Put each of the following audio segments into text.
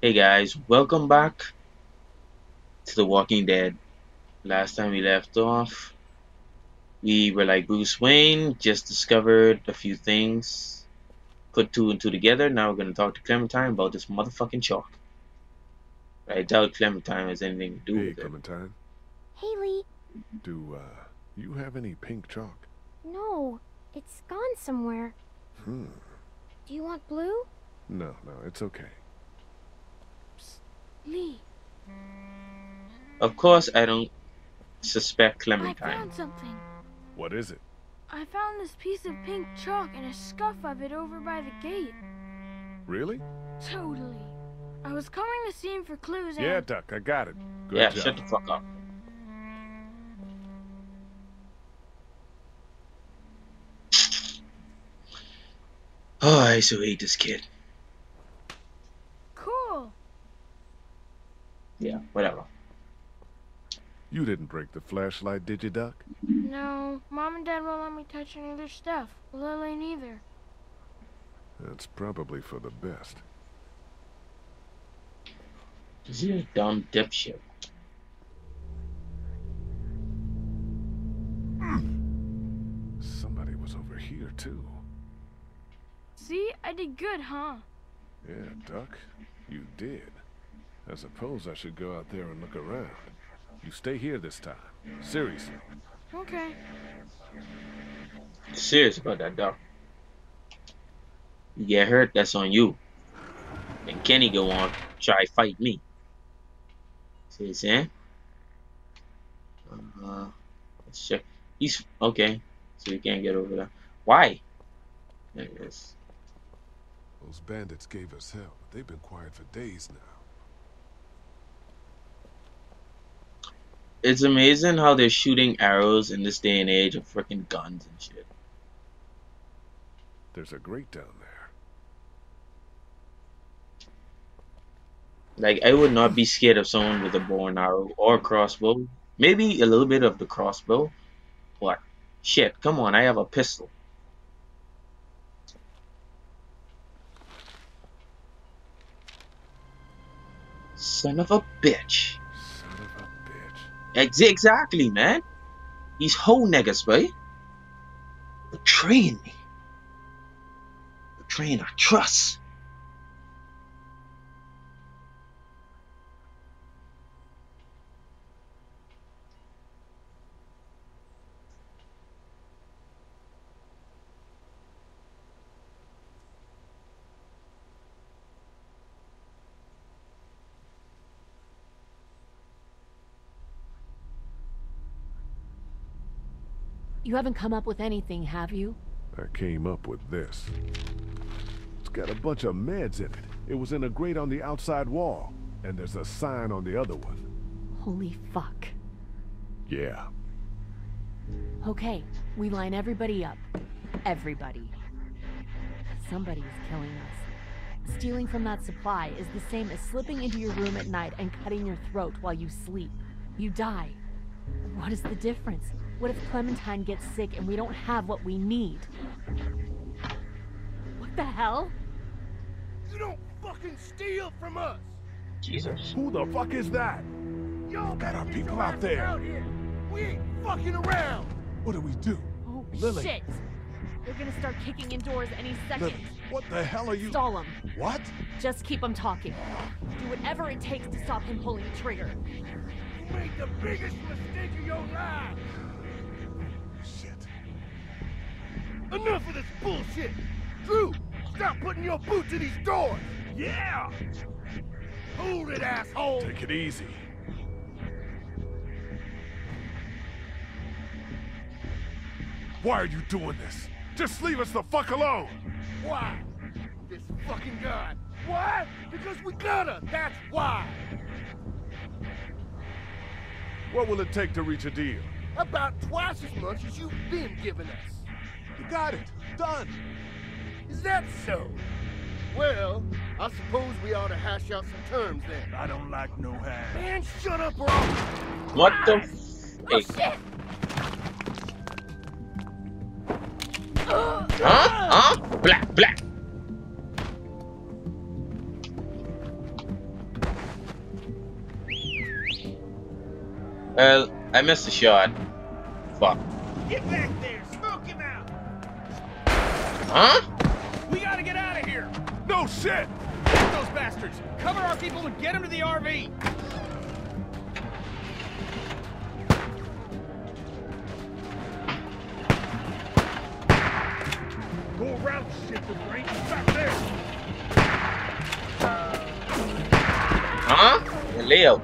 Hey guys, welcome back to The Walking Dead. Last time we left off, we were like Bruce Wayne, just discovered a few things, put two and two together. Now we're going to talk to Clementine about this motherfucking chalk. I doubt Clementine has anything to do with it. Hey Clementine. Hey Lee. Do you have any pink chalk? No, it's gone somewhere. Do you want blue? No, it's okay. Lee. Of course, I don't suspect Clementine. I found something. What is it? I found this piece of pink chalk and a scuff of it over by the gate. Really? Totally. I was combing the scene for clues and... Yeah, Duck, I got it. Good job. Shut the fuck up. Oh, I so hate this kid. Yeah, whatever. You didn't break the flashlight, did you, Duck? No. Mom and Dad won't let me touch any of their stuff. Lily neither. That's probably for the best. This is a dumb dipshit. Somebody was over here, too. See? I did good, huh? Yeah, Duck. You did. I suppose I should go out there and look around. You stay here this time. Seriously. Okay. Serious about that, Duck. You get hurt, that's on you. And Kenny go on, try fight me. See what I'm saying? Let's check. He's okay. So you can't get over there. Why? There it is. Those bandits gave us hell. They've been quiet for days now. It's amazing how they're shooting arrows in this day and age of freaking guns and shit. There's a grate down there. Like, I would not be scared of someone with a bow and arrow or a crossbow. Maybe a little bit of the crossbow. What? Shit, come on, I have a pistol. Son of a bitch. Exactly, man. These whole niggas, boy. Betraying me. Betraying our trust. You haven't come up with anything, have you? I came up with this. It's got a bunch of meds in it. It was in a grate on the outside wall. And there's a sign on the other one. Holy fuck. Yeah. Okay, we line everybody up. Everybody. Somebody is killing us. Stealing from that supply is the same as slipping into your room at night and cutting your throat while you sleep. You die. What is the difference? What if Clementine gets sick and we don't have what we need? What the hell? You don't fucking steal from us! Jesus. Who the fuck is that? Y'all got people out there. We ain't fucking around. What do we do? Oh, Lily. Shit. They're gonna start kicking indoors any second. Lily, what the hell are you? Stall them. What? Just keep them talking. Do whatever it takes to stop him pulling the trigger. You made the biggest mistake of your life. Enough of this bullshit! Drew, stop putting your boot to these doors! Yeah! Hold it, asshole! Take it easy. Why are you doing this? Just leave us the fuck alone! Why? This fucking gun. Why? Because we gotta! That's why! What will it take to reach a deal? About twice as much as you've been giving us. You got it. Done. Is that so? Well, I suppose we ought to hash out some terms then. I don't like no hash. Man, shut up or I'll... What the f... Oh, shit! Black. Well, I missed the shot. Fuck. Get back there! Smoke him out! Huh? We gotta get out of here! No shit! Get those bastards! Cover our people and get them to the RV! Go around shit, the brain! Back there! Huh? Hey, Leo.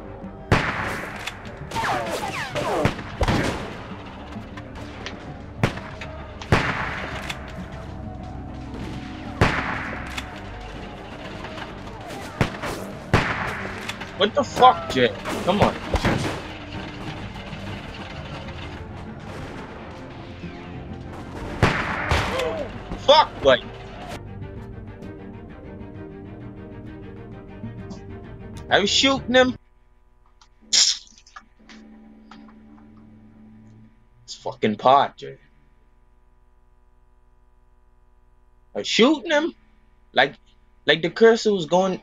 What the fuck, Jay? Come on. Fuck, like. I was shooting him. It's fucking pot, Jay. I was shooting him. Like the cursor was going.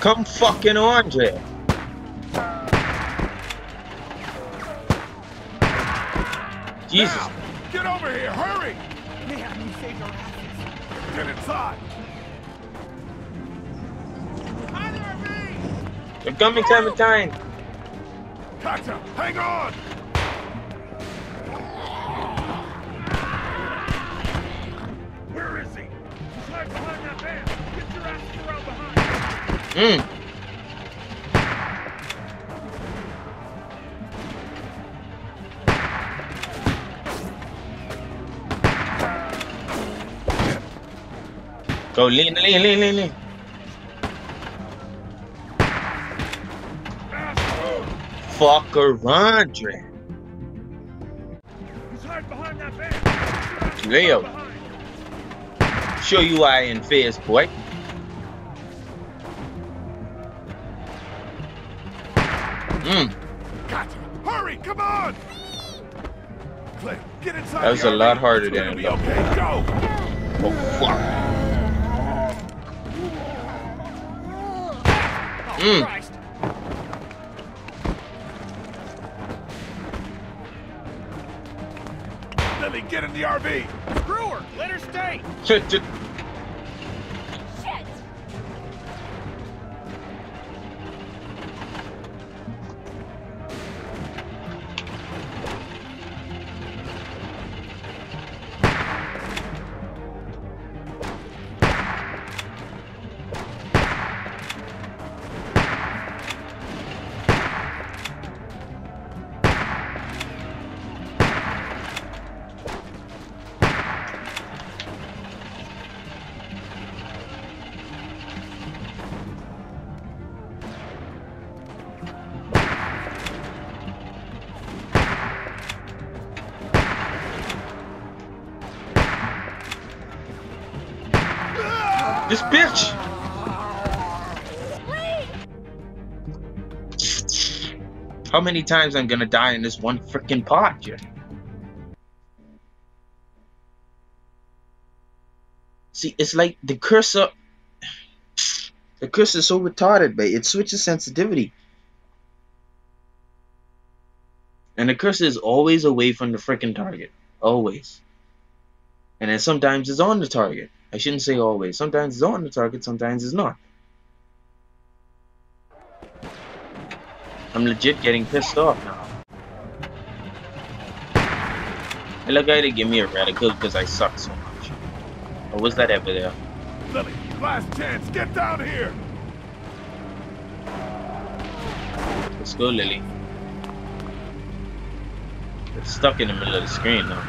Come fucking on, Jay. Jesus. Now, get over here, hurry! Man, you saved our asses. Get inside. They're coming, Clementine. Katjaa, hang on! Where is he? He's right behind that van. Get your asses around behind. Go lean. Fuck around, Dre. He's hiding behind that van. Leo. Show you why I ain't fierce, boy. That was a lot harder than it looked. Oh fuck. Lily, get in the RV. Screw her. Let her stay. Shit. This bitch! Please. How many times I'm gonna die in this one freaking pot, Jay? See, it's like the cursor. The cursor is so retarded, babe. It switches sensitivity. And the cursor is always away from the freaking target. Always. And then sometimes it's on the target. I shouldn't say always. Sometimes it's on the target, sometimes it's not. I'm legit getting pissed off now. Hey, look, I didn't give me a radical because I suck so much. Or was that ever there? Lily, last chance, get down here! Let's go, Lily. It's stuck in the middle of the screen though.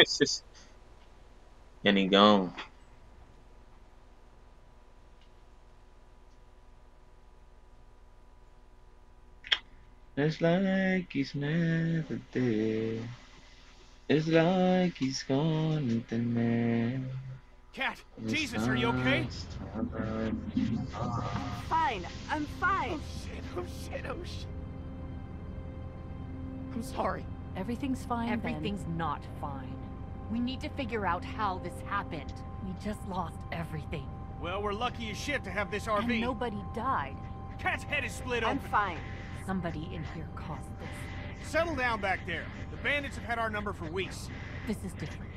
It's just... And he gone. It's like he's never there. It's like he's gone with the man. Cat, Jesus, are you okay? Fine, I'm fine. Oh shit. I'm sorry. Everything's fine. Everything's Ben. Not fine. We need to figure out how this happened. We just lost everything. Well, we're lucky as shit to have this RV. And nobody died. Cat's head is split open. I'm fine. Somebody in here caused this. Settle down back there. The bandits have had our number for weeks. This is different.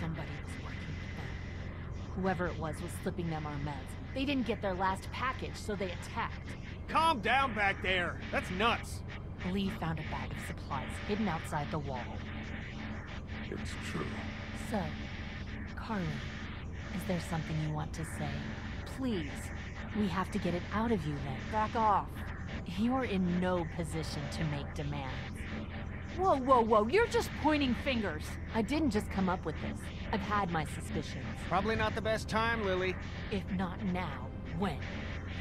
Somebody was working with them. Whoever it was slipping them our meds. They didn't get their last package, so they attacked. Calm down back there. That's nuts. Lee found a bag of supplies hidden outside the wall. It's true. So, Carley, is there something you want to say? Please, we have to get it out of you then. Back off. You're in no position to make demands. Whoa, whoa, whoa, you're just pointing fingers. I didn't just come up with this. I've had my suspicions. Probably not the best time, Lily. If not now, when?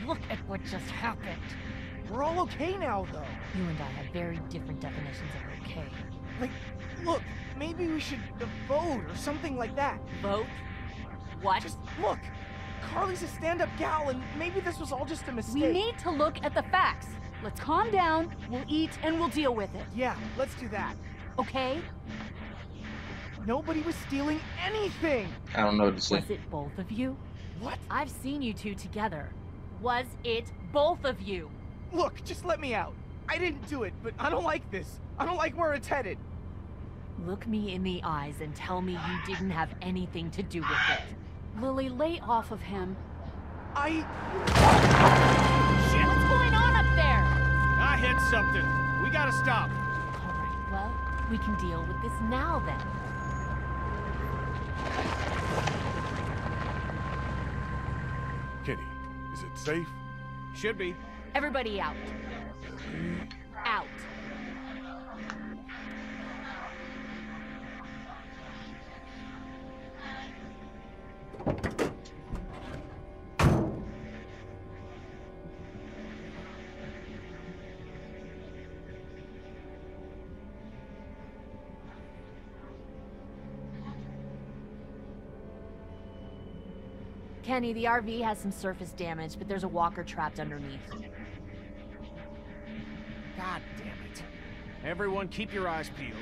Look at what just happened. We're all okay now, though. You and I have very different definitions of okay. Like, look, maybe we should vote or something like that. Vote? What? Just look. Carley's a stand-up gal, and maybe this was all just a mistake. We need to look at the facts. Let's calm down, we'll eat, and we'll deal with it. Yeah, let's do that. Okay? Nobody was stealing anything! I don't know what to say. Was it both of you? What? I've seen you two together. Was it both of you? Look, just let me out. I didn't do it, but I don't like this. I don't like where it's headed. Look me in the eyes and tell me you didn't have anything to do with it. Lily, lay off of him. Shit! What's going on up there? I hit something. We gotta stop. All right, well, we can deal with this now then. Kenny, is it safe? Should be. Everybody out. Out. Kenny, the RV has some surface damage, but there's a walker trapped underneath. God damn it. Everyone keep your eyes peeled.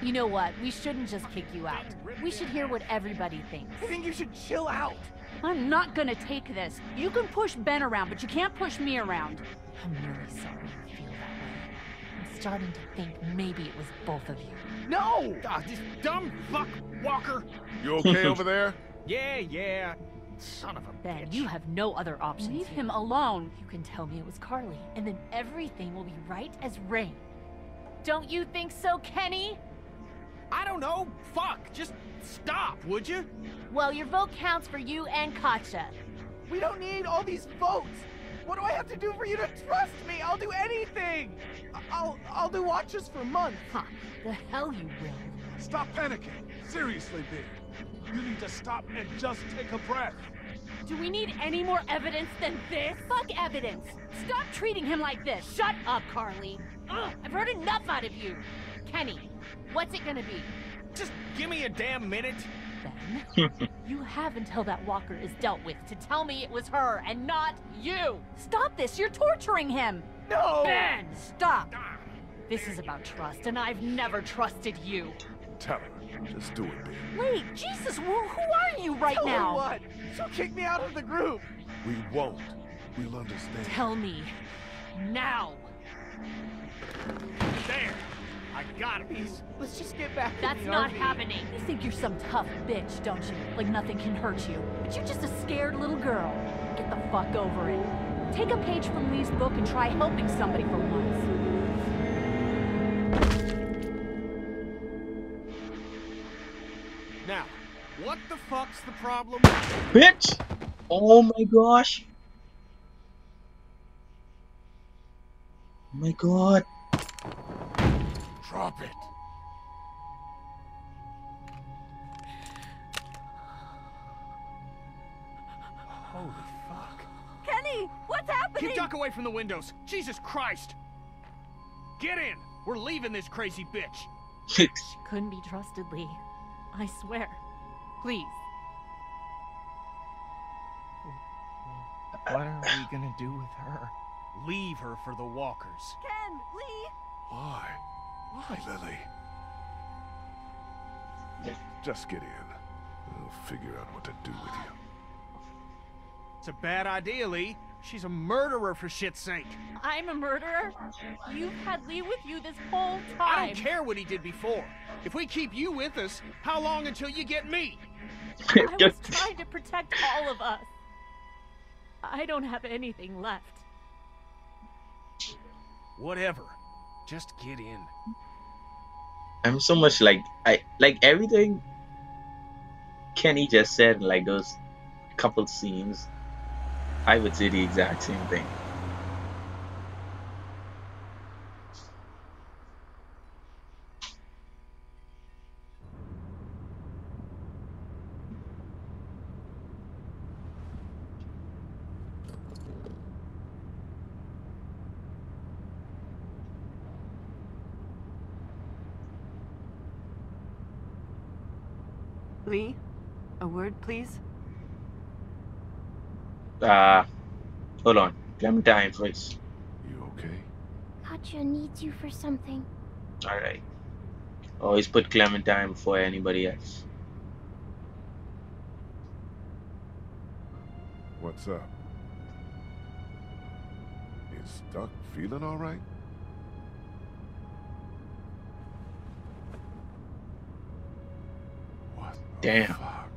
You know what? We shouldn't just kick you out. We should hear what everybody thinks. I think you should chill out. I'm not gonna take this. You can push Ben around, but you can't push me around. I'm really sorry you feel that way. I'm starting to think maybe it was both of you. No! God, this dumb fuck walker. You okay over there? Yeah. Son of a Ben, bitch. You have no other option. Leave him alone. You can tell me it was Carley, and then everything will be right as rain. Don't you think so, Kenny? I don't know. Fuck. Just stop, would you? Well, your vote counts for you and Katjaa. We don't need all these votes. What do I have to do for you to trust me? I'll do anything. I'll do watches for months. Huh. The hell you will. Stop panicking. Seriously, Ben. You need to stop and just take a breath. Do we need any more evidence than this? Fuck evidence. Stop treating him like this. Shut up, Carley. Ugh, I've heard enough out of you. Kenny, what's it gonna be? Just give me a damn minute. Ben, you have until that walker is dealt with to tell me it was her and not you. Stop this, you're torturing him. No! Ben, stop. This is about trust, and I've never trusted you. Tell him, just do it, Ben. Wait, Jesus, who are you right tell now? Him what? She'll kick me out of the group. We won't. We'll understand. Tell me, now. There. I got it. Please, let's just get back. That's not happening. You think you're some tough bitch, don't you? Like nothing can hurt you. But you're just a scared little girl. Get the fuck over it. Take a page from Lee's book and try helping somebody for once. Now, what the fuck's the problem? Bitch! Oh my gosh. Oh my god. Drop it. Holy fuck. Kenny, what's happening? Keep Duck away from the windows. Jesus Christ. Get in. We're leaving this crazy bitch. She couldn't be trusted, Lee. I swear. Please. What are we gonna do with her? Leave her for the walkers. Ken, Lee! Why? Why, Lily? Just get in. We'll figure out what to do with you. It's a bad idea, Lee. She's a murderer, for shit's sake. I'm a murderer? You've had Lee with you this whole time. I don't care what he did before. If we keep you with us, how long until you get me? I was trying to protect all of us. I don't have anything left. Whatever. Just get in. I'm so much like I like everything Kenny just said, like those couple scenes. I would say the exact same thing. Lee, a word, please. Hold on. Clementine, please. You okay? Katjaa needs you for something. Alright. Always put Clementine before anybody else. What's up? Is Duck feeling alright? Damn. Fuck.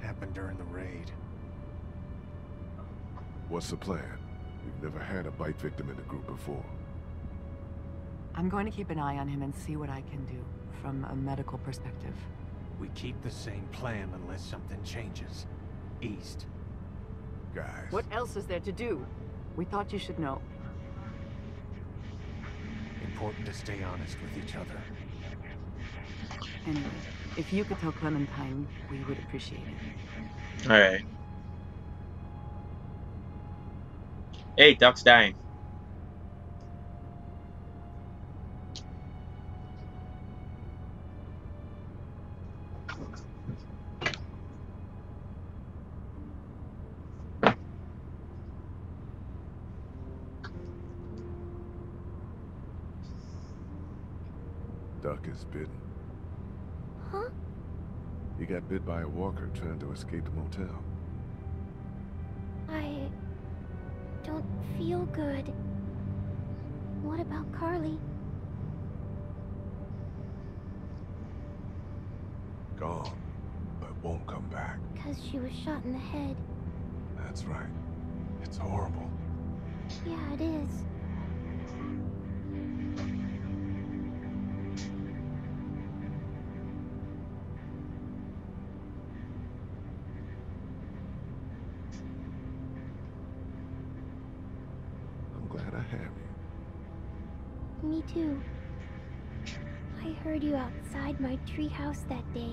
Happened during the raid. What's the plan? We've never had a bite victim in the group before. I'm going to keep an eye on him and see what I can do from a medical perspective. We keep the same plan unless something changes. East. Guys. What else is there to do? We thought you should know. Important to stay honest with each other. Anyway. If you could tell Clementine, we would appreciate it. Alright. Hey, Duck's dying. Duck is bitten. He got bit by a walker trying to escape the motel. I don't feel good. What about Carley? Gone, but won't come back. Because she was shot in the head. That's right. It's horrible. Yeah, it is. Me too. I heard you outside my treehouse that day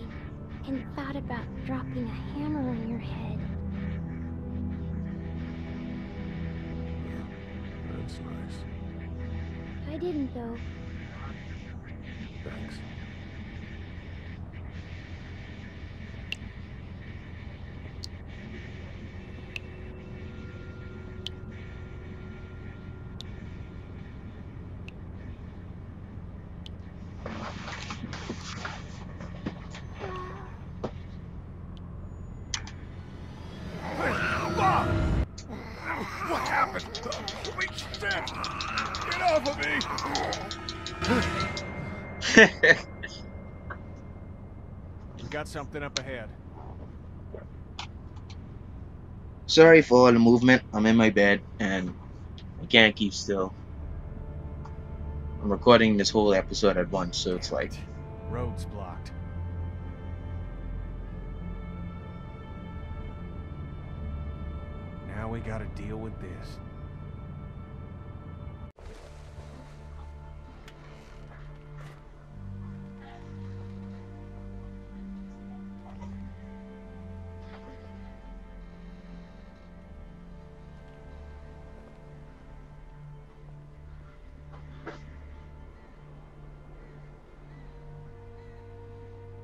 and thought about dropping a hammer on your head. Yeah, that's nice. I didn't though. Thanks. Something up ahead. Sorry for all the movement. I'm in my bed and I can't keep still. I'm recording this whole episode at once, so it's like roads blocked. Now we gotta deal with this.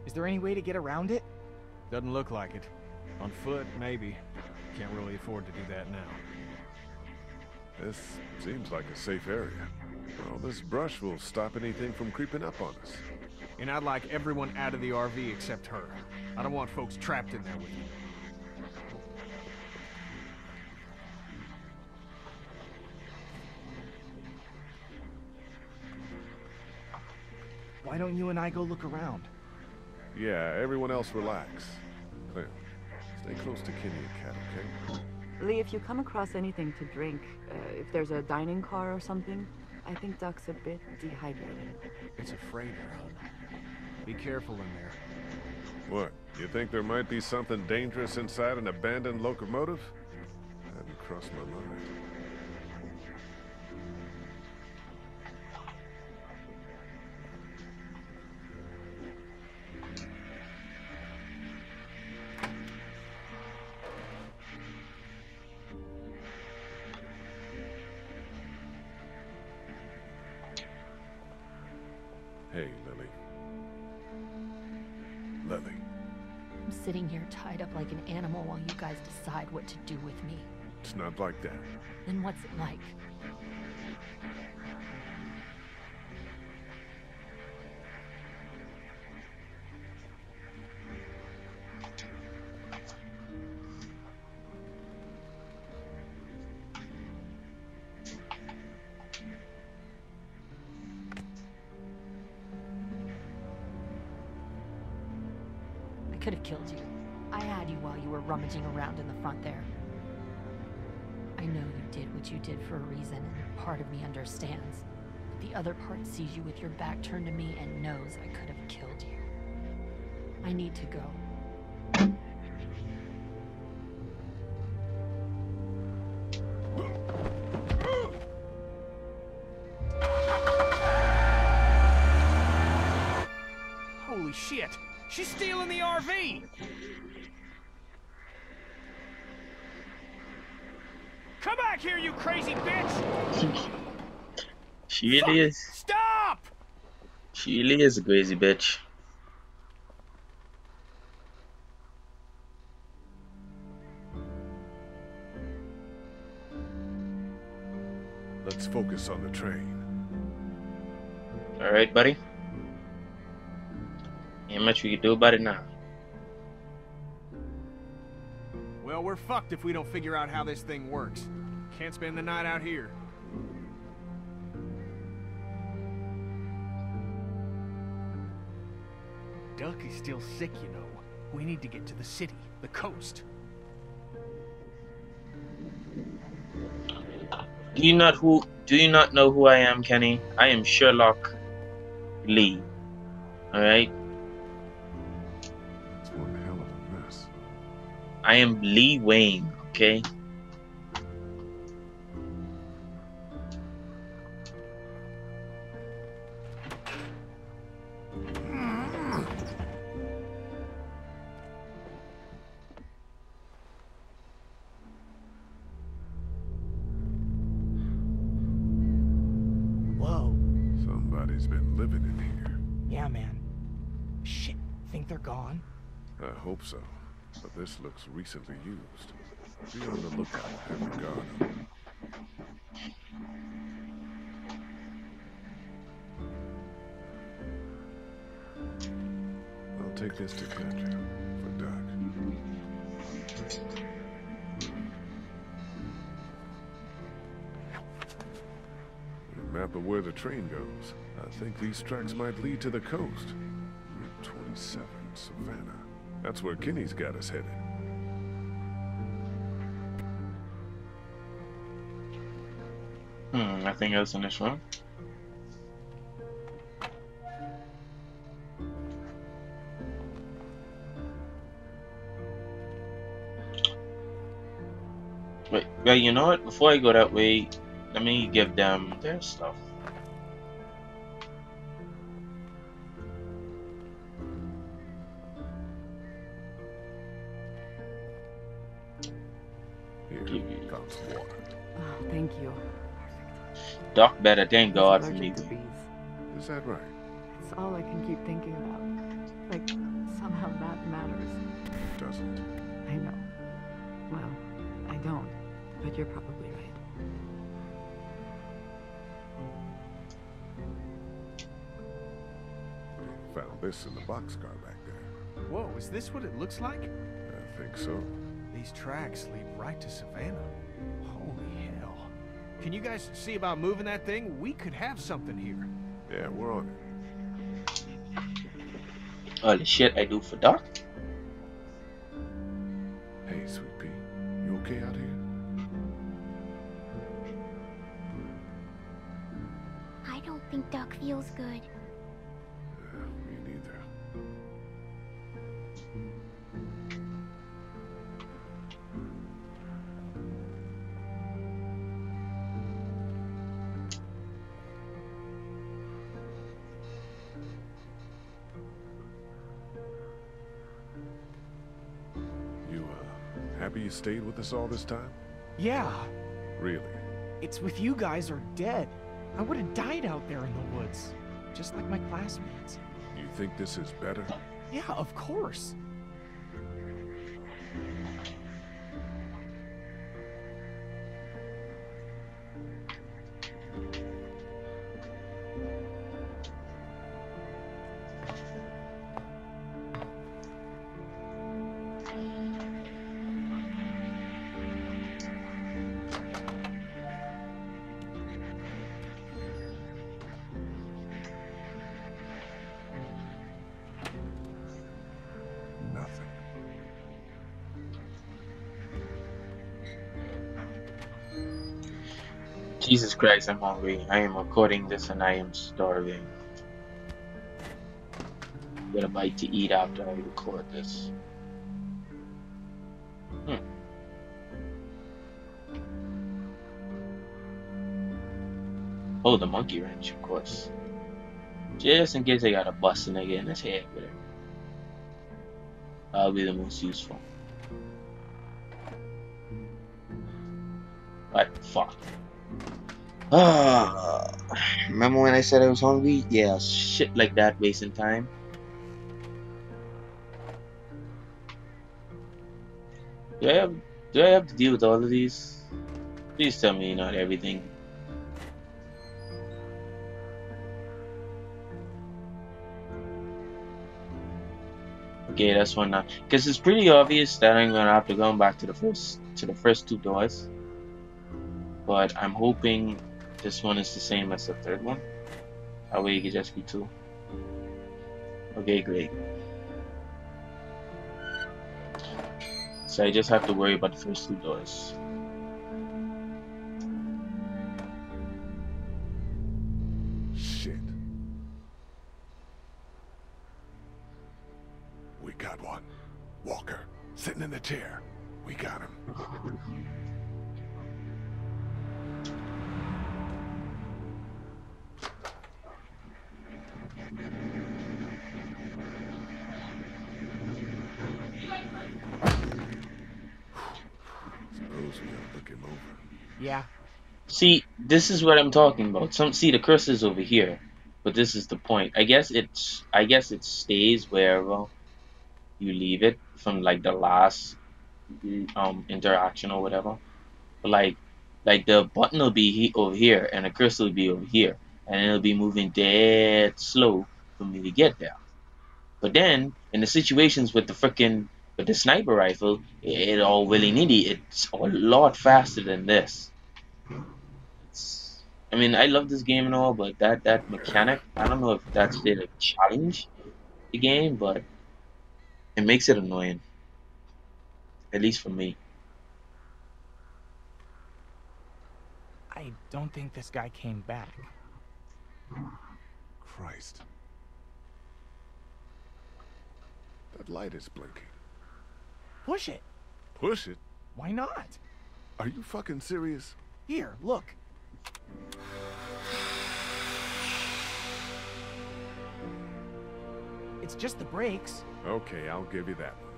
Is there any way to get around it? Doesn't look like it. On foot, maybe. Can't really afford to do that now. This seems like a safe area. Well, this brush will stop anything from creeping up on us. And I'd like everyone out of the RV except her. I don't want folks trapped in there with me. Why don't you and I go look around? Yeah, everyone else relax. Claire, stay close to Kenny and Kat, okay? Lee, if you come across anything to drink, if there's a dining car or something, I think Duck's a bit dehydrated. It's a freighter. Be careful in there. What? You think there might be something dangerous inside an abandoned locomotive? That hadn't crossed my mind. Hey, Lily. I'm sitting here tied up like an animal while you guys decide what to do with me. It's not like that. Then what's it like? Could have killed you. I had you while you were rummaging around in the front there. I know you did what you did for a reason, and part of me understands. But the other part sees you with your back turned to me and knows I could have killed you. I need to go. Holy shit! She's stealing the RV! Come back here, you crazy bitch! She really is. Stop! She really is a crazy bitch. Let's focus on the train. Alright, buddy. Ain't much we can do about it now. Well, we're fucked if we don't figure out how this thing works. Can't spend the night out here. Duck is still sick, you know. We need to get to the city, the coast. Do you not know who I am, Kenny? I am Sherlock Lee. Alright? I am Lee Wayne, okay? Whoa. Somebody's been living in here. Yeah, man. Shit. Think they're gone? I hope so. But this looks recently used. Be on the lookout in regard. I'll take this to Katjaa for Duck. A map of where the train goes. I think these tracks might lead to the coast. Route 27, Savannah. That's where Kenny's got us headed. I think I was in this room. Wait, you know what? Before I go that way, let me give them their stuff. Doc better thank God for me. Is that right? That's all I can keep thinking about. Like matters. It doesn't. I know. Well, I don't, but you're probably right. I found this in the boxcar back there. Whoa, is this what it looks like? I think so. These tracks lead right to Savannah. Holy hell. Can you guys see about moving that thing? We could have something here. Yeah, we're on it. Holy shit, I do for Duck. Hey, sweet pea, you okay out here? I don't think Duck feels good. You stayed with us all this time? Yeah. Really? It's with you guys or dead. I would have died out there in the woods, just like my classmates. You think this is better? Yeah, of course. Jesus Christ, I'm hungry. I am recording this and I am starving. I'm gonna bite to eat after I record this. Oh, the monkey wrench, of course. Just in case I gotta bust a nigga in his head with it. That'll be the most useful. What the fuck? Remember when I said I was hungry? Yeah, shit like that, wasting time. Do I have to deal with all of these? Please tell me not everything. Okay, that's one now. Because it's pretty obvious that I'm gonna have to go back to the first two doors. But I'm hoping this one is the same as the third one. That way it could just be two. Okay, great. So I just have to worry about the first two doors. Shit. We got one. Walker, sitting in the chair. We got him. Yeah. See, this is what I'm talking about. See, the cursor's over here, but this is the point. I guess it stays wherever you leave it from, like the last interaction or whatever. But like the button will be over here, and the cursor will be over here, and it'll be moving dead slow for me to get there. But then, in the situations with the frickin' with the sniper rifle, it all willy nilly. It's a lot faster than this. I mean, I love this game and all, but that mechanic, I don't know if that's there to challenge the game, but it makes it annoying. At least for me. I don't think this guy came back. Christ. That light is blinking. Push it. Push it? Why not? Are you fucking serious? Here, look. It's just the brakes. Okay, I'll give you that one.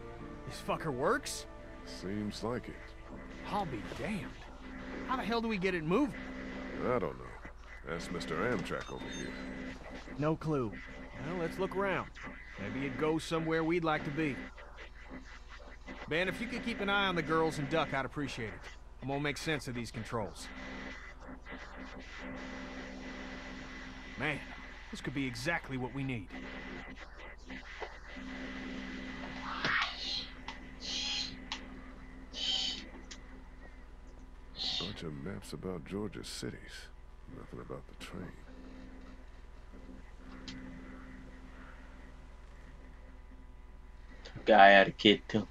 This fucker works? Seems like it. I'll be damned. How the hell do we get it moving? I don't know. That's Mr. Amtrak over here. No clue. Well, let's look around. Maybe it goes somewhere we'd like to be. Ben, if you could keep an eye on the girls and Duck, I'd appreciate it. I'm gonna make sense of these controls. Man, this could be exactly what we need. A bunch of maps about Georgia cities. Nothing about the train. Guy had a kid too.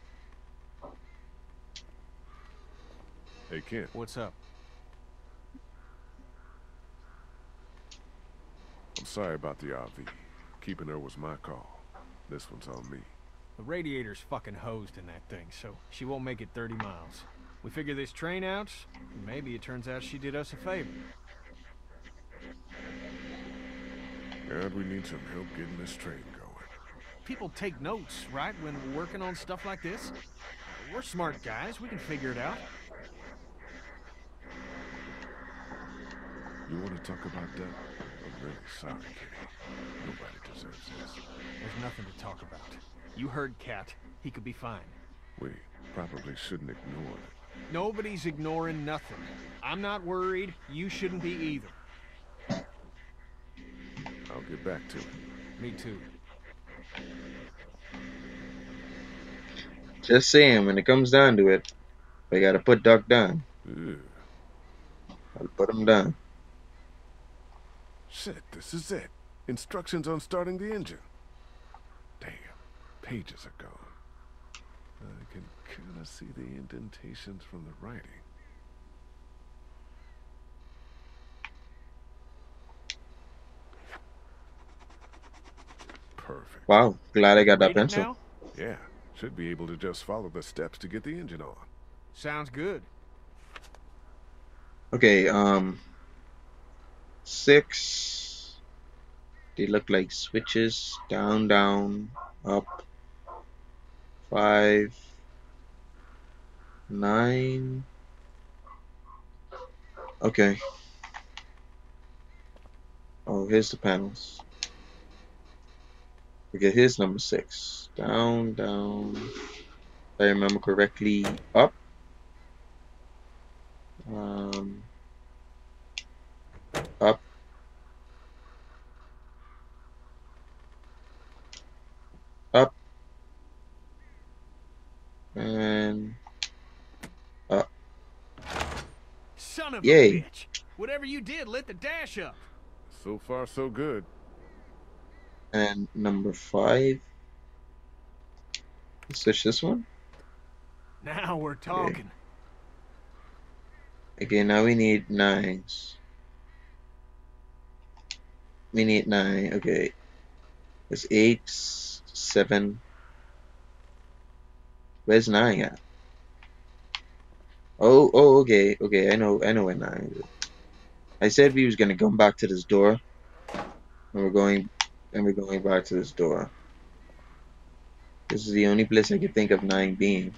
Hey kid. What's up? I'm sorry about the RV. Keeping her was my call. This one's on me. The radiator's fucking hosed in that thing, so she won't make it 30 miles. We figure this train out, and maybe it turns out she did us a favor. God, we need some help getting this train going. People take notes, right, when we're working on stuff like this? We're smart guys, we can figure it out. You want to talk about that? I'm really sorry, Kenny. Nobody deserves this. There's nothing to talk about. You heard Cat. He could be fine. We probably shouldn't ignore it. Nobody's ignoring nothing. I'm not worried. You shouldn't be either. I'll get back to it. Me too. Just saying, when it comes down to it, we gotta put Duck down. Ew. I'll put him down. Shit, this is it. Instructions on starting the engine. Damn, pages are gone. I can kind of see the indentations from the writing. Perfect. Wow, glad I got that pencil. Now? Yeah, should be able to just follow the steps to get the engine on. Sounds good. Okay, 6. They look like switches. Down, down, up. 5, 9. Okay. Oh, here's the panels. Okay, here's number 6. Down, down. If I remember correctly, up. Up. Up. And up. Son of a bitch. Whatever you did lit the dash up. So far so good. And number 5. Let's switch this one. Now we're talking. Okay, now we need 9s. We need 9, okay. It's 8, 7. Where's 9 at? Oh, okay, okay, I know where 9 is. I said we was gonna come back to this door. And we're going back to this door. This is the only place I could think of 9 being.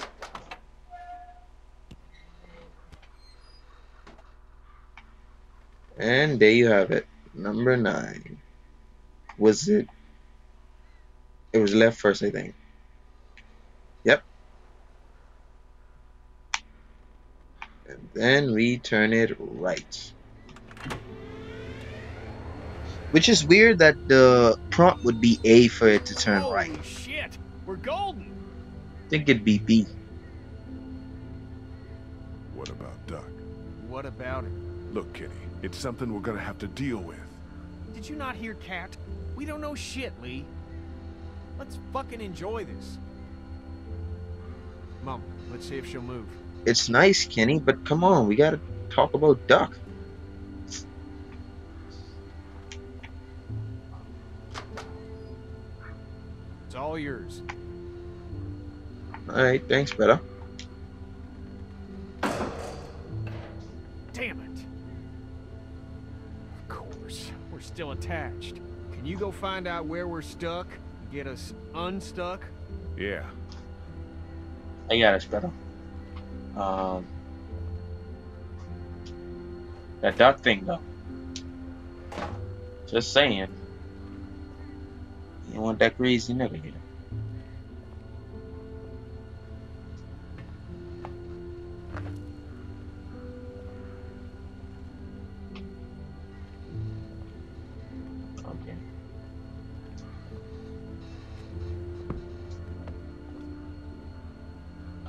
And there you have it. Number 9. Was it? It was left first, I think. Yep. And then we turn it right. Which is weird that the prompt would be A for it to turn right. Holy shit, we're golden. I think it'd be B. What about Duck? What about it? Look, Kenny, it's something we're gonna have to deal with. Did you not hear Cat? We don't know shit, Lee. Let's fucking enjoy this. Mom, let's see if she'll move. It's nice, Kenny, but come on, we gotta talk about Duck. It's all yours. Alright, thanks, brother. Damn it. Of course, we're still attached. Can you go find out where we're stuck and get us unstuck? Yeah. I got us, brother. That Duck thing, though. Just saying. You want that greasy nigga here.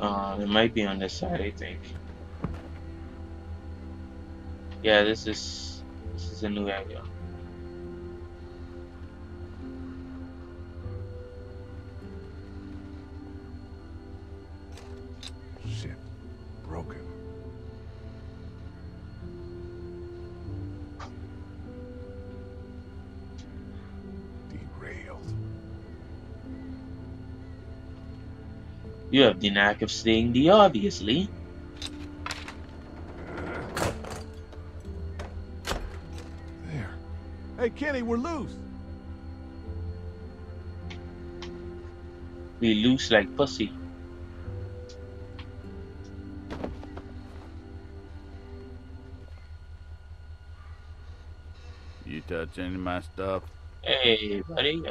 It might be on this side, I think. Yeah, this is a new area. Shit, broken. Derailed. You have the knack of stating the obvious, Lee. Hey, Kenny, we're loose. We loose like pussy. You touch any of my stuff? Hey, buddy.